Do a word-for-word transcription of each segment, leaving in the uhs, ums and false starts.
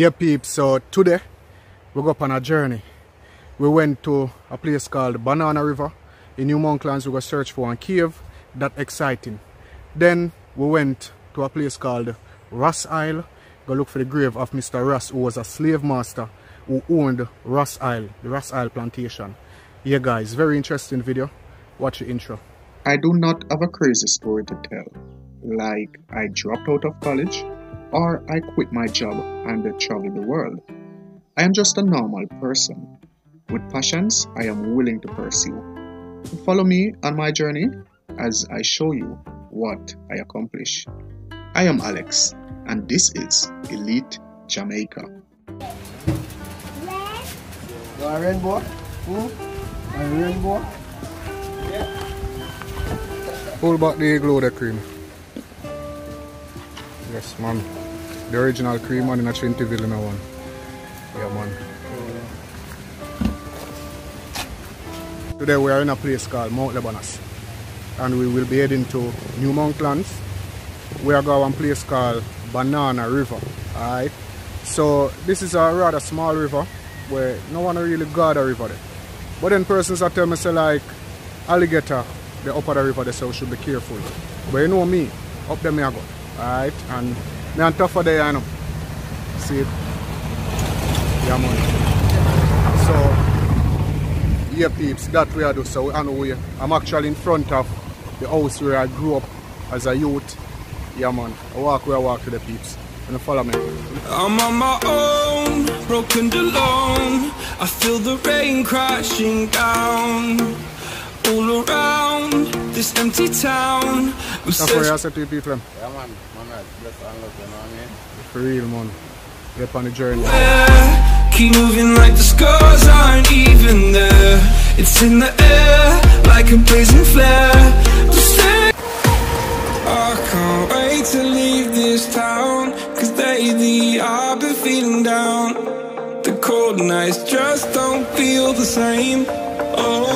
Yeah, peeps, so today we go up on a journey. We went to a place called Banana River in New Monkland. We go search for a cave that exciting. Then we went to a place called Rassail, go look for the grave of Mister Rass, who was a slave master who owned Rassail, the Rassail plantation. Yeah guys, very interesting video. Watch the intro. I do not have a crazy story to tell, like I dropped out of college or I quit my job and travel the world. I am just a normal person with passions I am willing to pursue. Follow me on my journey as I show you what I accomplish. I am Alex, and this is Elite Jamaica. Yes. You want a rainbow? Hmm? A rainbow? Yeah. Pull back the glow the cream. Yes, man. The original cream, man, in a Trinity Ville in a one. Yeah, man. Yeah. Today we are in a place called Mount Lebanon, and we will be heading to New Monkland. We are going to a place called Banana River. Alright. So this is a rather small river where no one really guard a river there. But then persons are telling me, say, like, alligator, the upper the river there, so we should be careful. But you know me, up there me I go. Alright, and me and Taffa there, I know. See it? Yeah, man. So, yeah, peeps, that way I do. So, I know we, I'm actually in front of the house where I grew up as a youth. Yeah, man. I walk where I walk to the peeps. And you follow me. I'm on my own, broken alone. I feel the rain crashing down all around this empty town. That's where I said to you people. Yeah, man. For real, man. Get on the journey. Keep moving like the scars aren't even there. It's in the air like a blazing flare. I can't wait to leave this town, cause lately I've been feeling down. The cold nights just don't feel the same. Oh,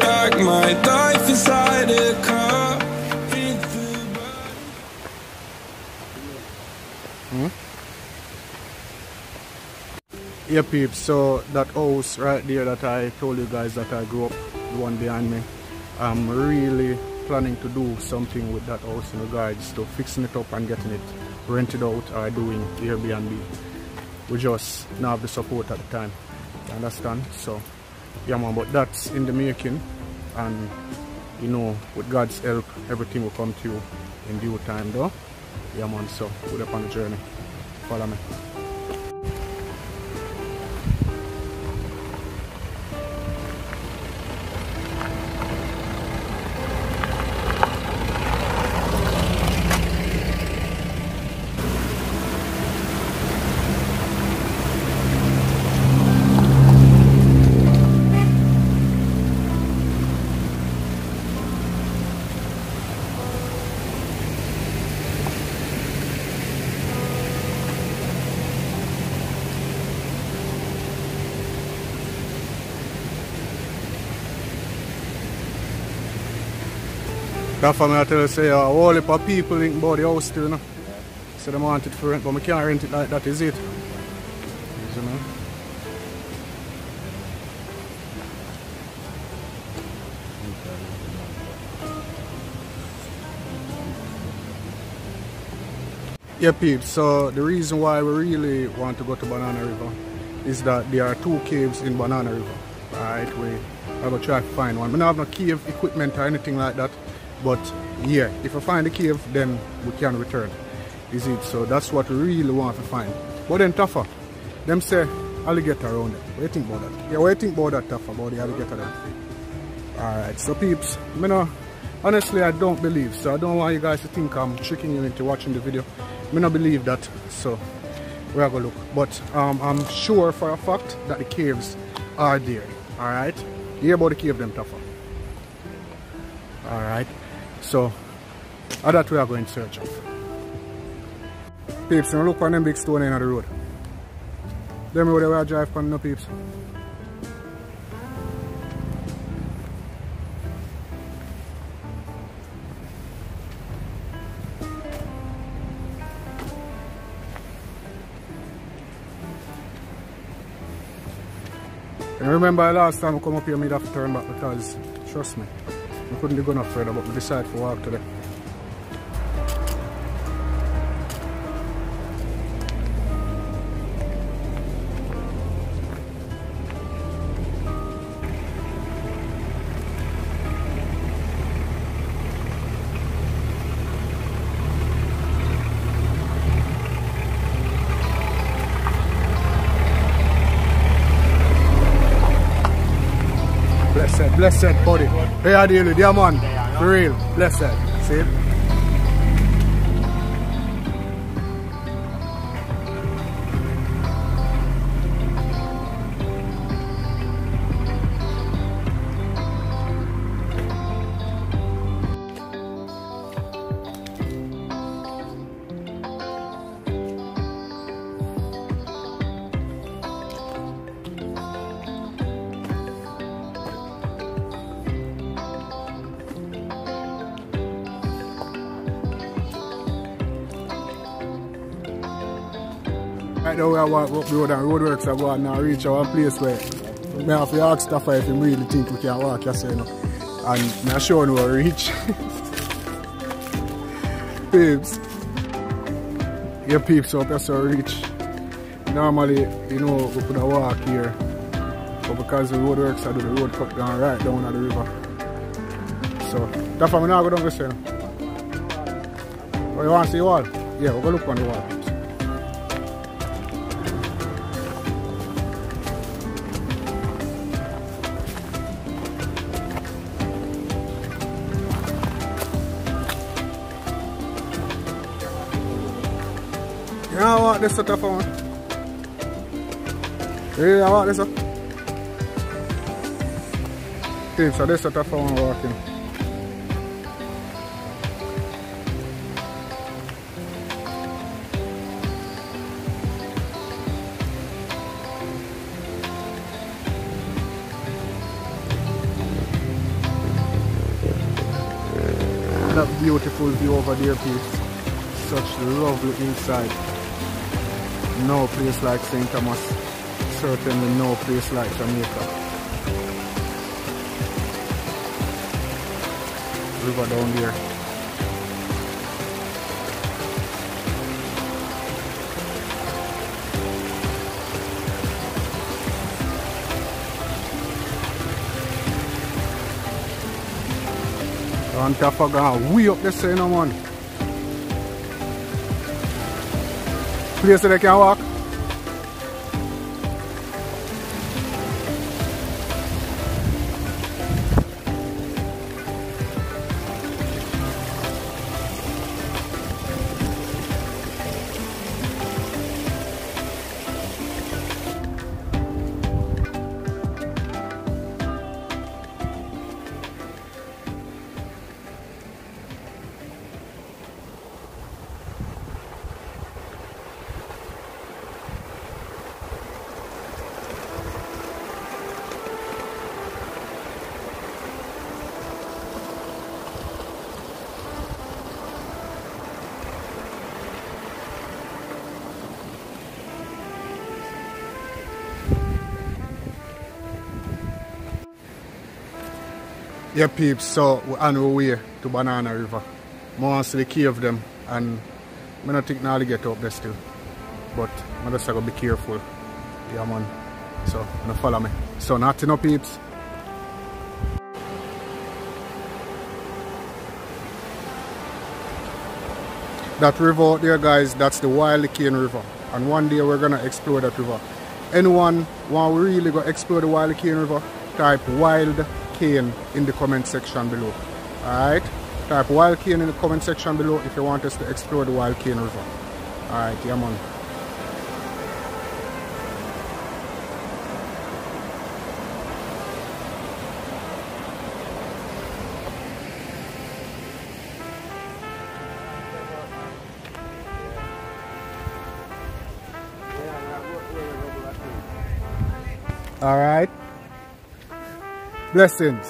like my life inside a car. Hmm? Yeah, peeps, so that house right there that I told you guys that I grew up, the one behind me, I'm really planning to do something with that house in regards to fixing it up and getting it rented out or doing Airbnb. We just don't have the support at the time, you understand? So, yeah, man, but that's in the making, and you know, with God's help, everything will come to you in due time, though. Yeah, man, so we're up on the journey. Follow me. That family I tell you, say, a whole heap of people think about the house still, you know. So they want it for rent, but we can't rent it like that, is it? You know? Yeah, peeps, so the reason why we really want to go to Banana River is that there are two caves in Banana River. Right, we are going to try to find one. We don't have no cave equipment or anything like that. But yeah, if I find the cave, then we can return. Is it? So that's what we really want to find. But then Taffa, them say alligator around it. What do you think about that? Yeah, what do you think about that, Taffa, about the alligator there? Alright, so peeps, you know, honestly I don't believe, so I don't want you guys to think I'm tricking you into watching the video. I don't believe that, so we are going to look. But um, I'm sure for a fact that the caves are there. Alright? Hear about the cave them, Taffa. Alright. So, uh, that we are going to search of. Peeps, now look on them big stone end of the road. Them road where I drive from, no peeps. I remember last time I come up here, I had to turn back because, trust me, I couldn't go no further, but I decided to walk today. Blessed body. Hey, I deal with yeah, man. For real. Blessed. See? Right now we are walking up the road and roadworks are going now reach our place where we have to ask Taffa if we really think we can walk yourself, you know. And I'm showing where we reach. Peeps. Your peeps up that's how we reach. Normally, you know, we could walk here. But because the roadworks are doing the road cut down right down at the river. So Taffa, I'm not going to go down this. Oh, you want to see the wall? Yeah, we're going to look on the wall. I want this stuff on. Really, I want this up. Okay, so this stuff on walking. That beautiful view over there, please. Such lovely inside. No place like Saint Thomas, certainly no place like Jamaica. River down there. On top of God, we up the same one. Place that I can walk. Yeah, peeps, so we're on our way to Banana River. More to the cave them, and I don't think now they get up there still. But I just gotta be careful. Yeah, man. So, gonna follow me. So, nothing, no peeps. That river out there, guys, that's the Wild Cane River. And one day we're gonna explore that river. Anyone want to really go explore the Wild Cane River? Type Wild Cane in the comment section below. Alright, type Wild Cane in the comment section below if you want us to explore the Wild Cane River. Alright, yeah man. Alright. Blessings.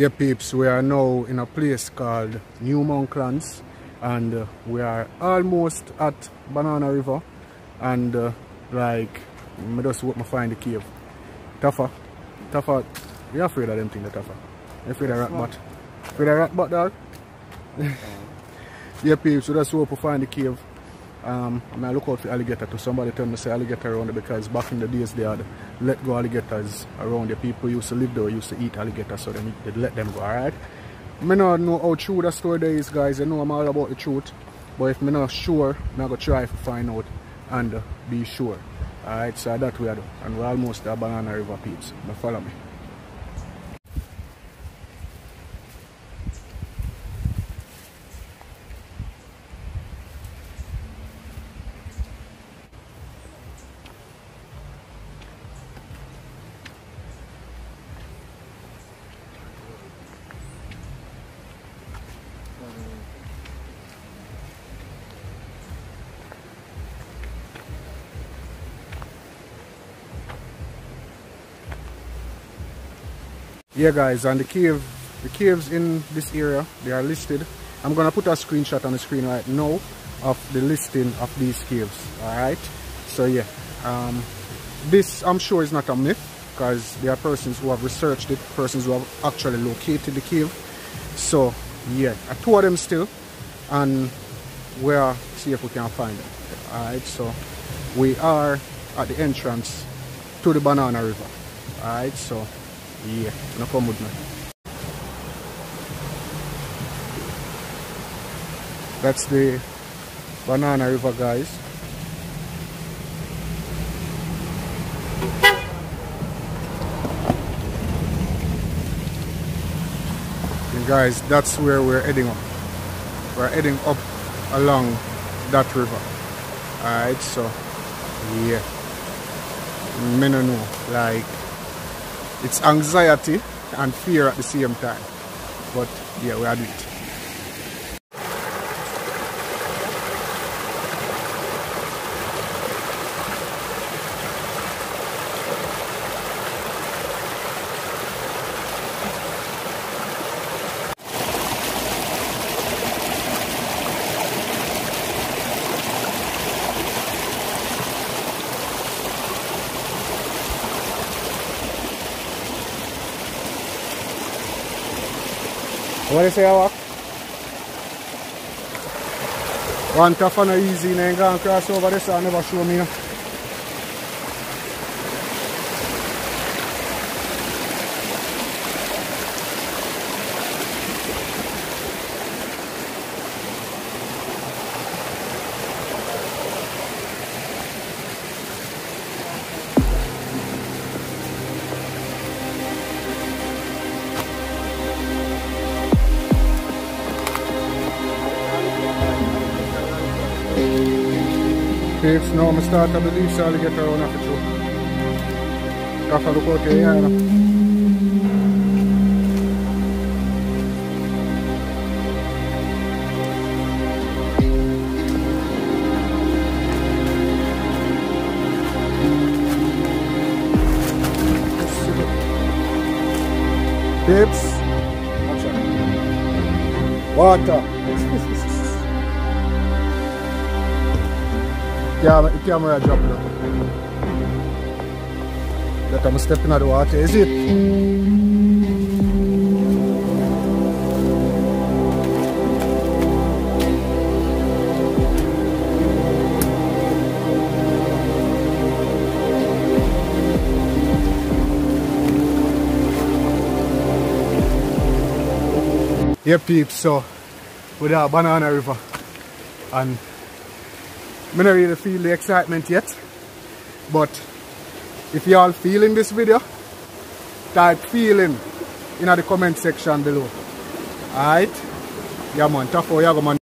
Yeah, peeps, we are now in a place called New Monkland, and uh, we are almost at Banana River, and uh, like, I just hope I find the cave. Taffa, Taffa, you afraid of them thing, the Taffa? You afraid of rat bat? Afraid of rat bat, dog? Yeah, peeps, we just hope we find the cave. Um, and I look out for alligator too. Somebody tell me say alligator around there, because back in the days they had let go alligators around there. People used to live there, used to eat alligators, so they they'd let them go, alright? I don't know how true that story there is, guys. I know I'm all about the truth, but if I'm not sure, I'm going to try to find out and uh, be sure. Alright, so that we are do. And we're almost at Banana River, peeps. But follow me. Yeah, guys, and the cave, the caves in this area, they are listed. I'm gonna put a screenshot on the screen right now of the listing of these caves. All right, so yeah, um, this I'm sure is not a myth, because there are persons who have researched it, persons who have actually located the cave. So yeah, I two of them still, and we'll see if we can find them. All right, so we are at the entrance to the Banana River. All right, so. Yeah, no problem with me. That's the Banana River, guys. And guys, that's where we're heading up. We're heading up along that river. Alright, so yeah. I don't know, like, it's anxiety and fear at the same time. But yeah, we are doing it. What do you say, Awak? One tough and easy, and go and cross over this, and never show me. Peeps, now I start to believe so I'll get around after you. Have a look out here, you know. Peeps, water. Yeah, the camera dropped now. That I'm stepping out of the water, is it? Yeah, peeps, so with our Banana River, and I don't really feel the excitement yet, but if you all feeling this video, type feeling in the comment section below. Alright? Yeah man, taffa, yeah man.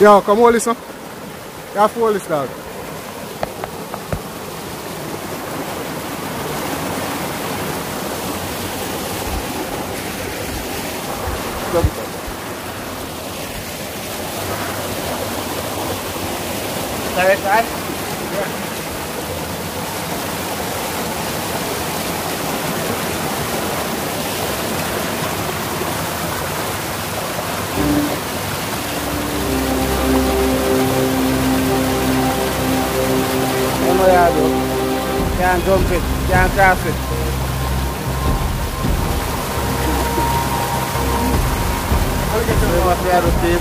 Yo, come hold this up. You have to hold this dog. Welcome. Is that right side? Yeah. Don't know how to do it. Can't jump it. Can't cross it. Don't know how to do it.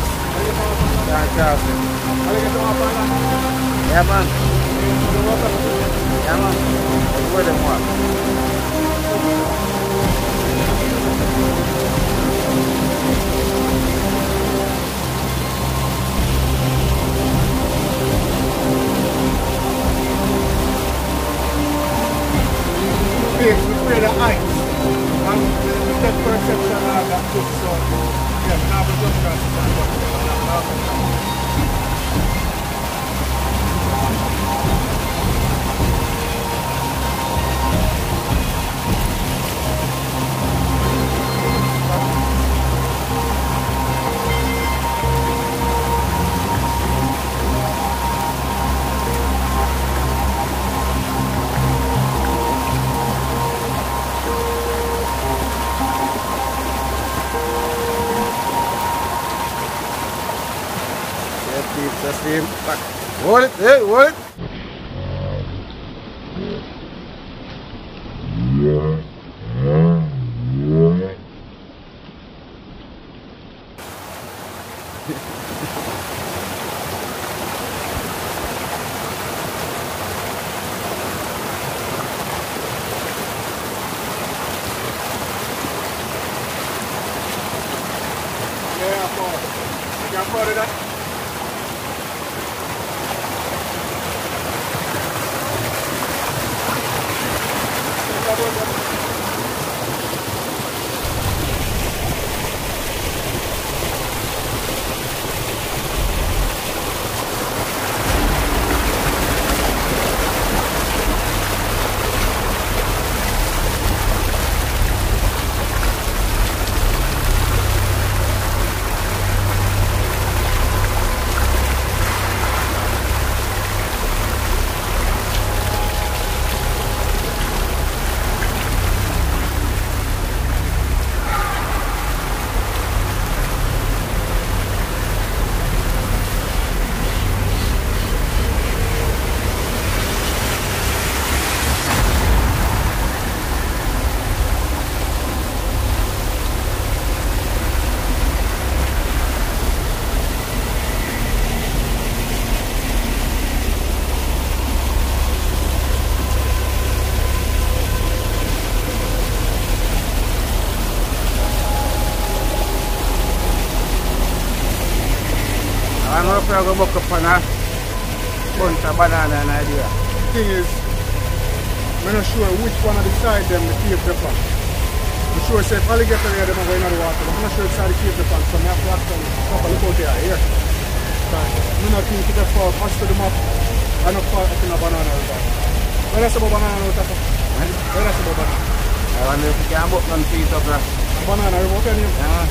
Can't cross it. Yeah, man. Yeah, man. Where them walk? We play the ice. And we take perception of that too, so yeah, we have a good chance to That's the impact. Hold it, hey, hold it. I'm going to walk up on a bunch of banana and idea. The thing is, I'm not sure which one of the side them the cave dip on. I'm sure it's an alligator here that I'm going to the water, but I'm not sure it's on the cave dip on, so I have to act on a couple of out there here. I'm not thinking it's far past the map, I'm not far up in a banana river. Where is the banana river? Where is the banana? I wonder if you can put some trees up there. Banana river, what's your name? Yeah.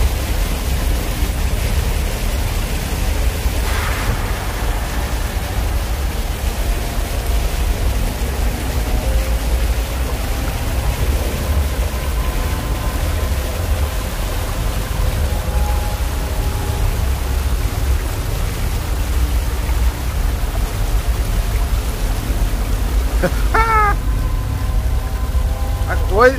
What?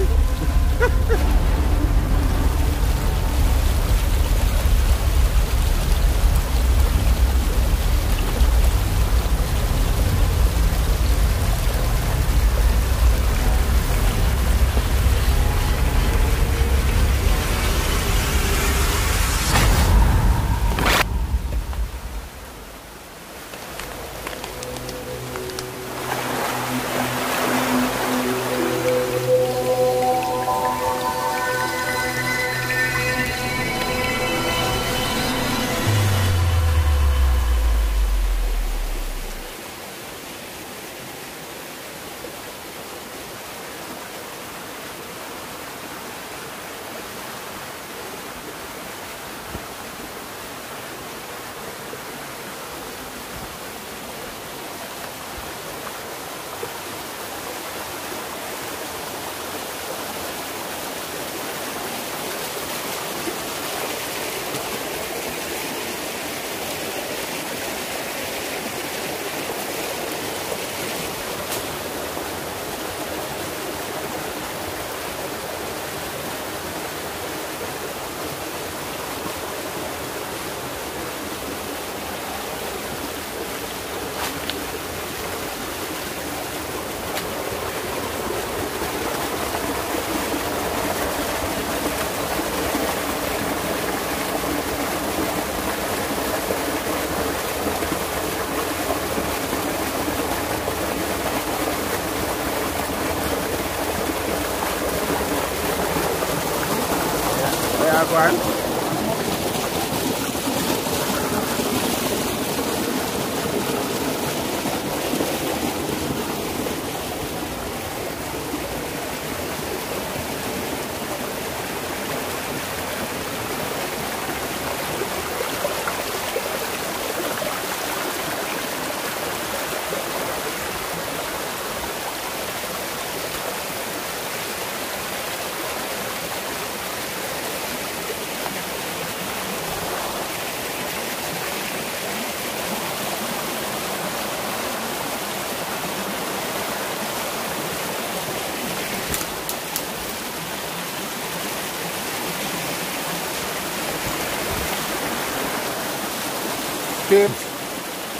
work.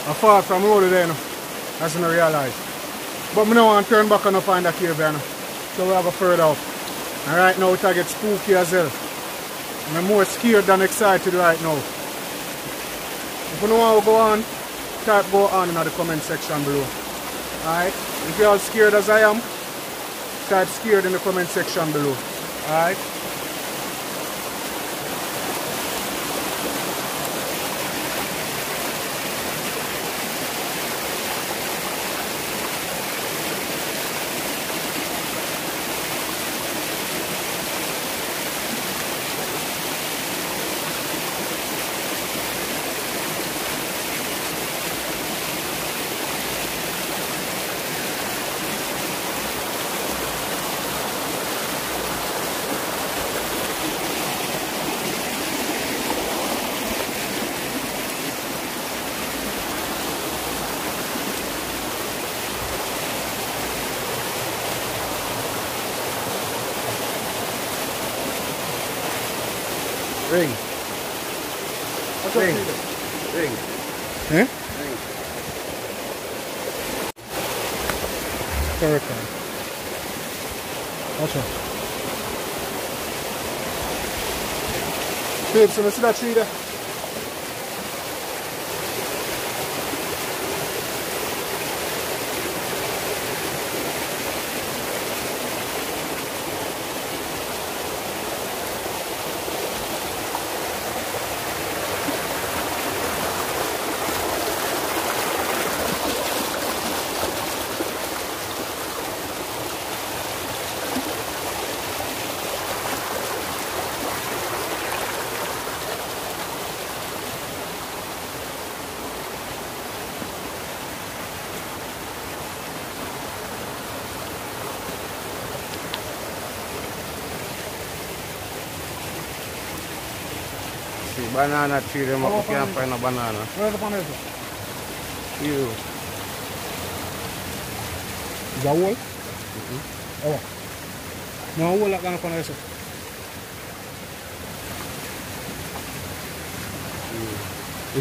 I'm far from the road there, that's when I realize. But I don't want to turn back and find a cave there, so we have a further out. And right now it gets spooky as hell. I'm more scared than excited right now. If you know how to go on, type go on in the comment section below. Alright, if you're all scared as I am, type scared in the comment section below. Alright. Ring. Ring. Ring. Eh? Ring. Hurricane. Watch out. Babe, so let's see that tree there. Banana tree, them up, you can't find a banana. Where's the banana? You. Is that wall? Mm-hmm. Oh. No wall like that banana. Is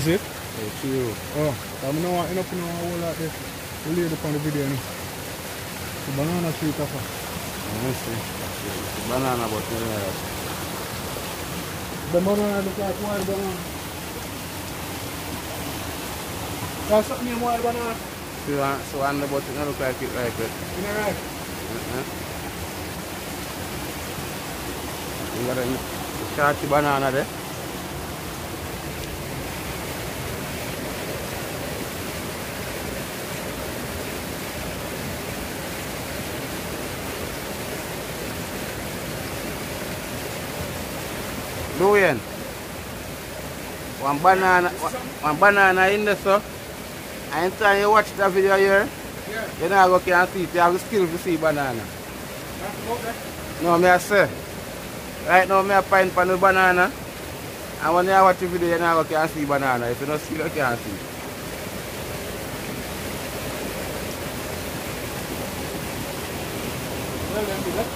it? It's you. Oh, I don't want enough to know a wall like this. We'll leave it on the video. The banana tree, taffa. I see. It's banana, but you know that. The banana looks like wild banana. That's something in wild banana. So, uh, so on the bottom, it looks like it like that. Isn't it right? Mm-hmm. You got a starchy banana there. Durian. One banana, one banana in there, sir. And time you watch that video here, yeah. You know go can see it. You have the skill to see banana. Okay. No, me I say. Right now, me I find for the banana. And when you watch the video, you know go can see banana. If you don't see, you can't see. Well, let me look.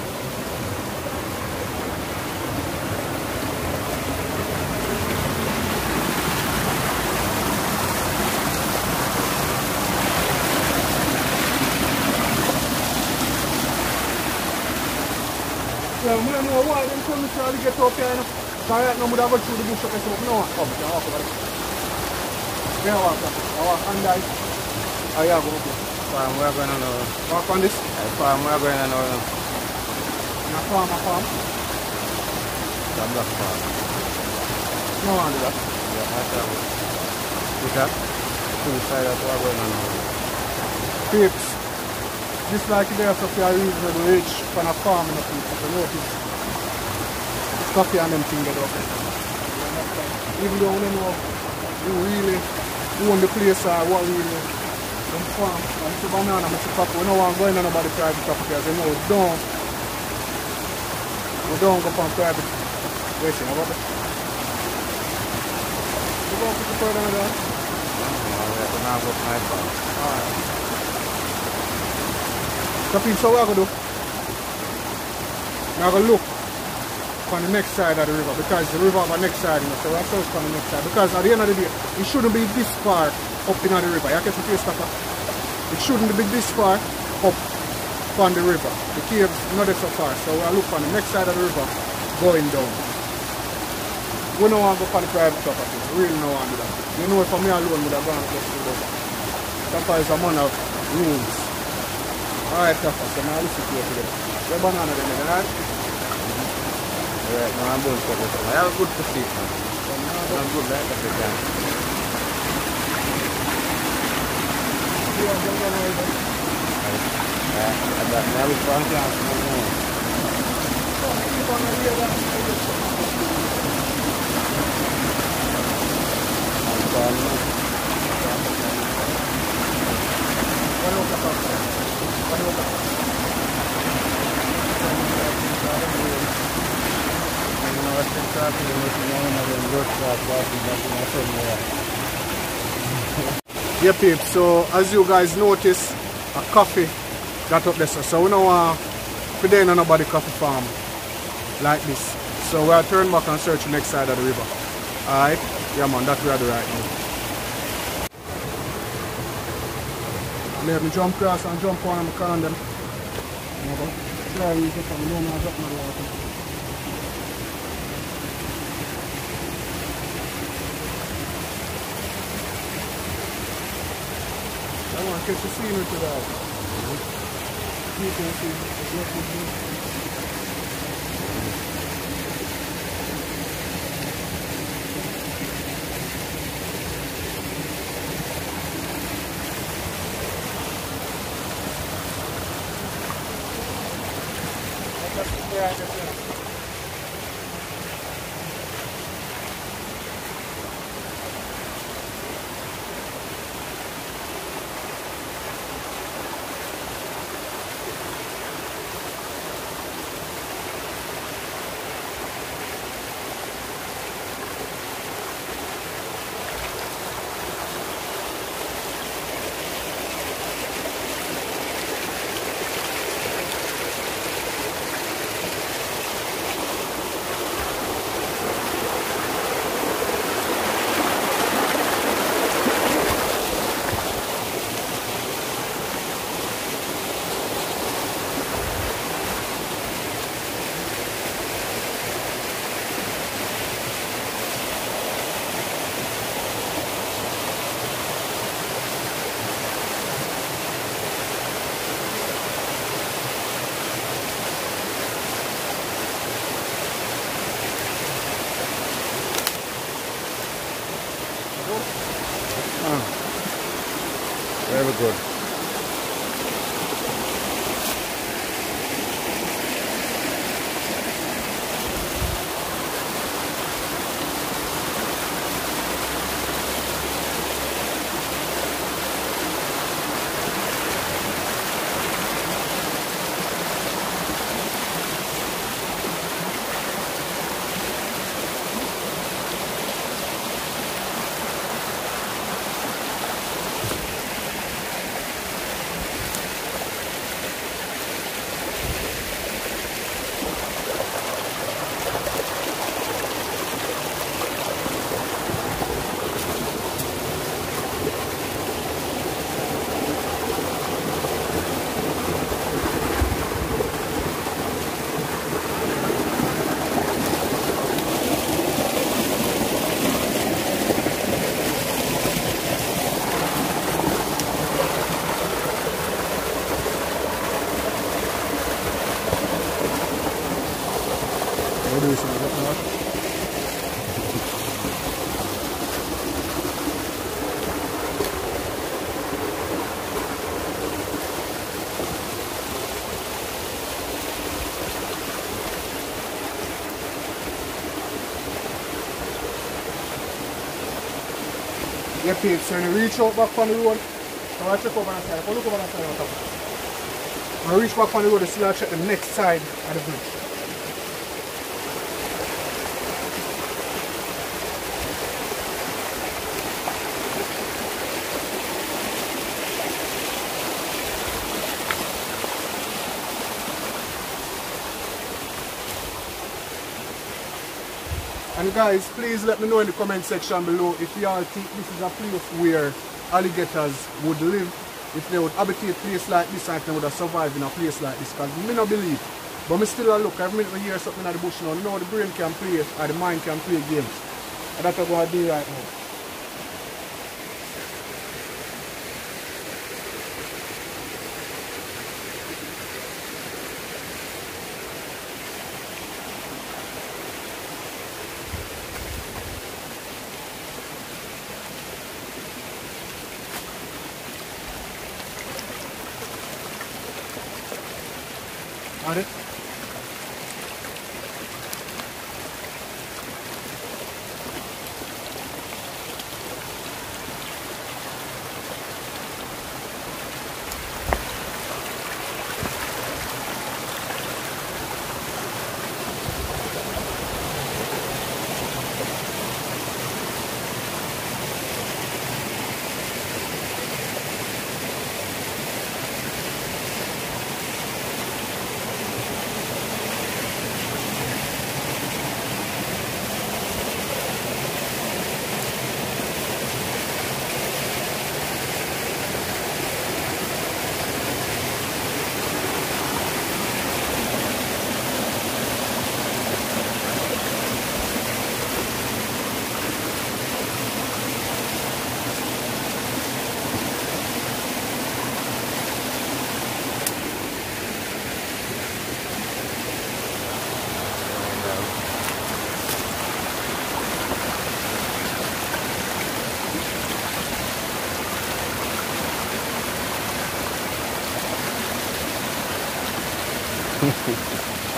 I don't know why they come try to get up here. Right now, I would have gone through the bush up here, so I don't want to come. I walk over there. I walk up. I walk on that. I have to go. Farm, we are going on now. Walk on this? Farm, we are going on now. In a farm, a farm? It's a black farm. No on the left. Yeah, that's that one. Look at inside of our going on. Peeps, this like there so for a reason rich for a farm in the people. So notice it's coffee and them things that up. Even though we know you really own the place or what really them farm and the banana and the coffee. We don't want going on about the private property because you know we don't we don't go on private. Wait, you know what? You go put the bird on there? No, I'm going to go to my farm. Alright. Captain, so what I'm going to do? I'm going to look on the next side of the river because the river on the next side, you know, so we're supposed to on the next side because at the end of the day, it shouldn't be this far up in the river. You get the taste of it. It shouldn't be this far up on the river. The cave's not so far, so we'll look on the next side of the river going down. We don't want to go for the private property. We really don't want to do that. You know, for me alone, we would have gone to the river. Taffa is a man of rules. Alright, Taffa, so now listen to you today. You're banana then, isn't it? Alright, now I'm going to go to the river. I have a good position. I'm good like that again. Alright, I've got now with one glass and one more. So, if you want to hear that, you can just... One look at One look at Yeah, peeps, so as you guys notice, a coffee got up there. So we don't want to put in another coffee farm like this. So we'll turn back and search the next side of the river. Alright, yeah man, that's where I do right now. Let me jump across and jump on the car and then. Try to use it from the moment I drop my water. I want to catch the scenery to that. You can see it's looking good. get paid. So when you reach out back from the road, I want to check over the side. I look over the side on top. When you reach back from the road, you still have to check the next side of the bridge. And guys, please let me know in the comment section below if y'all think this is a place where alligators would live, if they would habitate a place like this, and if they would have survived in a place like this, because me not believe. But me still a look, every minute we hear something in the bush now, you know the brain can play, or the mind can play games. And that's what I do right now. Got it?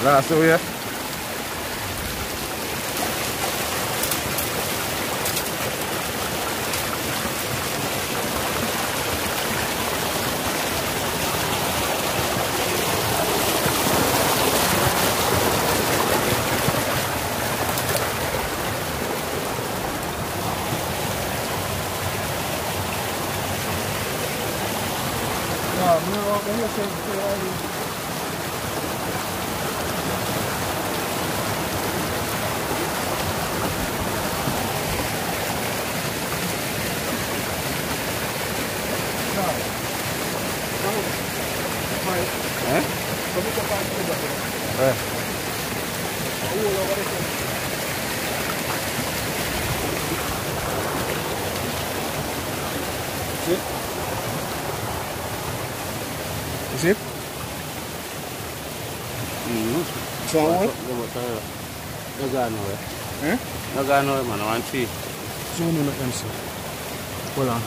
Alright, so yeah. So what? No go nowhere. Eh? No go nowhere, man. I want to see. Zoom in on sir. Hold on.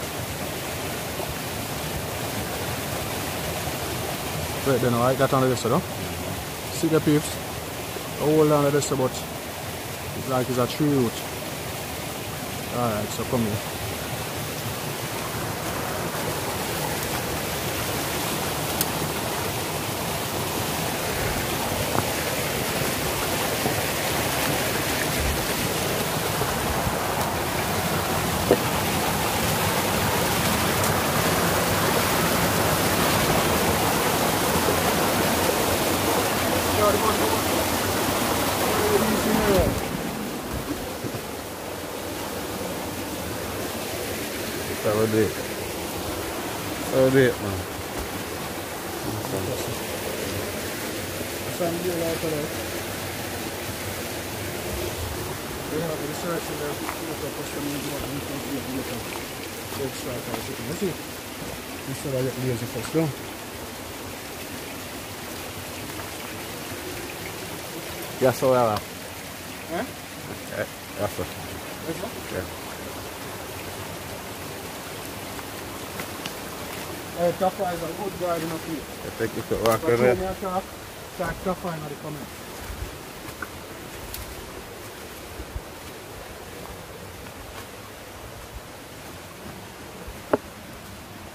Right then, I got under this, though. See the peeps? Hold on to this, but it's like it's a true route. Alright, so come here. Go. Yeah, so well. Uh, eh? Okay. That's it. That's it? Okay. Hey, Taffa is a good guy in a field. I think you could walk in there. But when tag Taffa in the comments.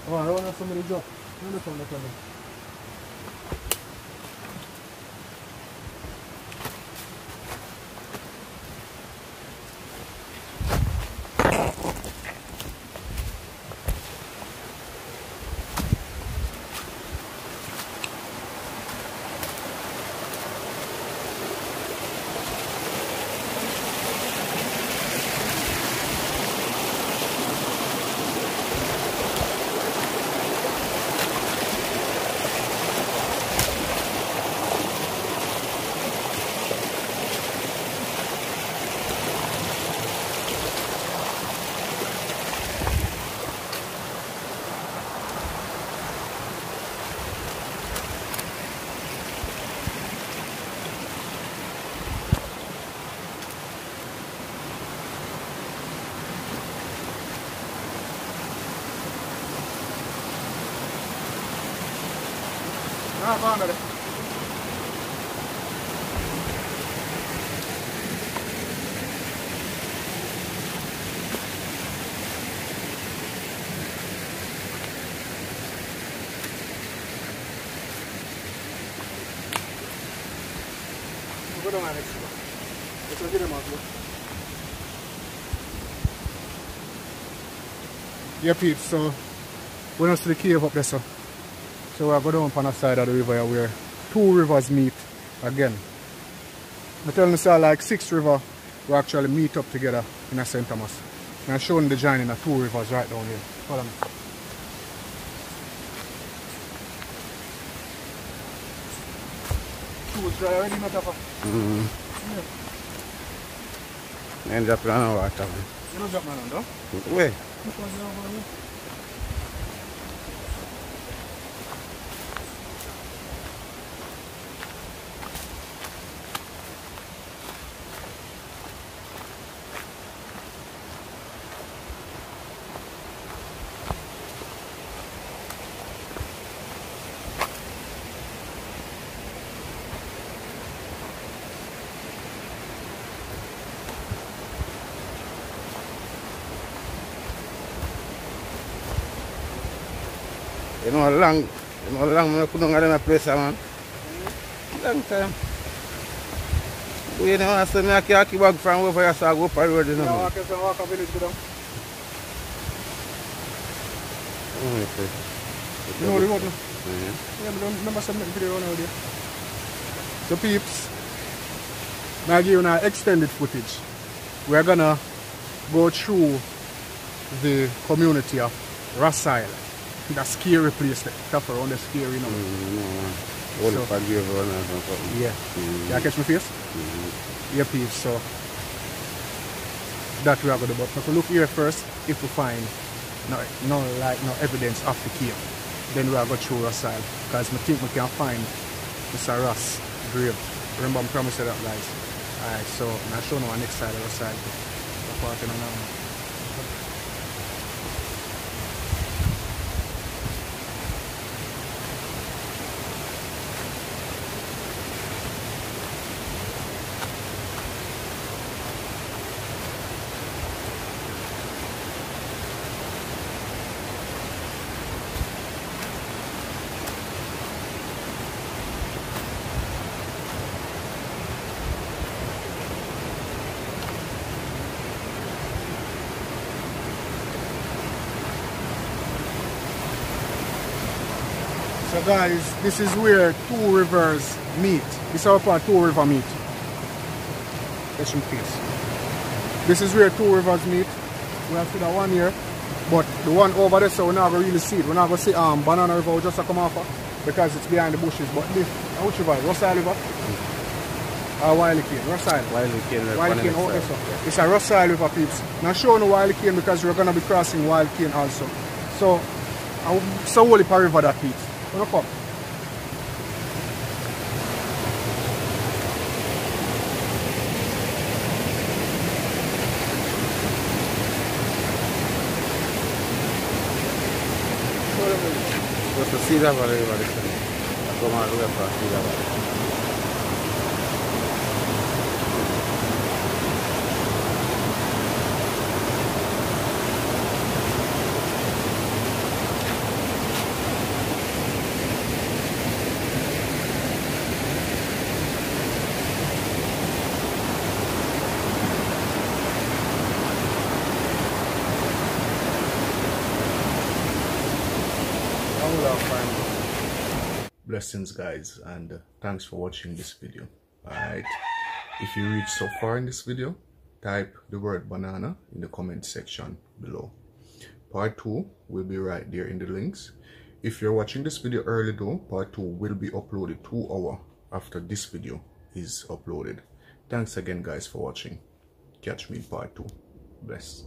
Come on, I want to have somebody jump. No, look, look, look. Ah, vamos, vale. Yeah, peeps, so we don't see the cave up there, so. So we are going down on the side of the river where two rivers meet again. I tell myself like six rivers will actually meet up together in Saint Thomas. And I'm showing the joining of two rivers right down here. Follow me. Two dry already, not up. Mm-hmm. Yeah. And drop down on water. You don't drop down on, though? Where? You know, long, you know, long, I couldn't get in a place, man. Long time. We didn't want to send me a khaki bag from over here, so I go up the road, you know. Yeah, walk up, walk up village, go down. Oh, my God. You know the road, no? Yeah. Yeah, but I remember some video now there. So, peeps, now give you an extended footage. We are going to go through the community of Rassail. That scary place, that taffa around the scary, you know. Mm-hmm. All so, the forgive one or something. Yeah. Mm-hmm. Yeah, catch my face? Mm-hmm. Yeah, peeps, so that we are going to do. But so look here first, if we find no, no, like, no evidence of the cave, then we are going to through Rassail. Because I think we can find Mister Ross grave. Remember, I promised you that, guys. Alright, so I'll show you on the next side of Rassail. The parking around. So guys, this is where two rivers meet. This is how far two rivers meet. That's in peace. This is where two rivers meet. We have seen that one here, but the one over there, so we're not going to really see it. We're not going to see um, Banana River, we just to come off of, because it's behind the bushes. But this, which river? Rozelle River? Uh, Wild Cane, Rozelle. Wild Cane. Wild Cane, oh, yes, it's a Rozelle River, peeps. Now showing the Wild Cane because we're going to be crossing Wild Cane also. So, it's a holy river that, peeps. Look up. Pues sí, dale, dale, dale. Toma la rueda para sí, dale. our family. Blessings, guys, and thanks for watching this video. Alright, if you reach so far in this video, type the word banana in the comment section below. Part two will be right there in the links. If you're watching this video early though, part two will be uploaded two hours after this video is uploaded. Thanks again, guys, for watching. Catch me in part two. Bless.